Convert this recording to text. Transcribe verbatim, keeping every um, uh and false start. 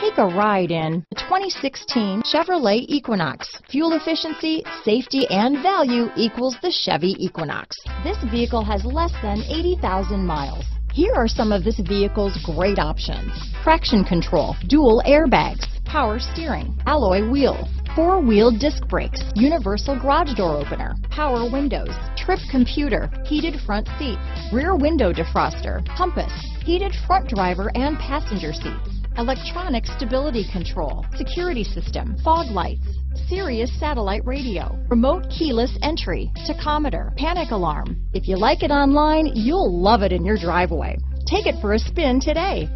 Take a ride in the twenty sixteen Chevrolet Equinox. Fuel efficiency, safety, and value equals the Chevy Equinox. This vehicle has less than eighty thousand miles. Here are some of this vehicle's great options. Traction control, dual airbags, power steering, alloy wheels, four-wheel disc brakes, universal garage door opener, power windows, trip computer, heated front seats, rear window defroster, compass, heated front driver and passenger seats, electronic stability control, security system, fog lights, Sirius satellite radio, remote keyless entry, tachometer, panic alarm. If you like it online, you'll love it in your driveway. Take it for a spin today.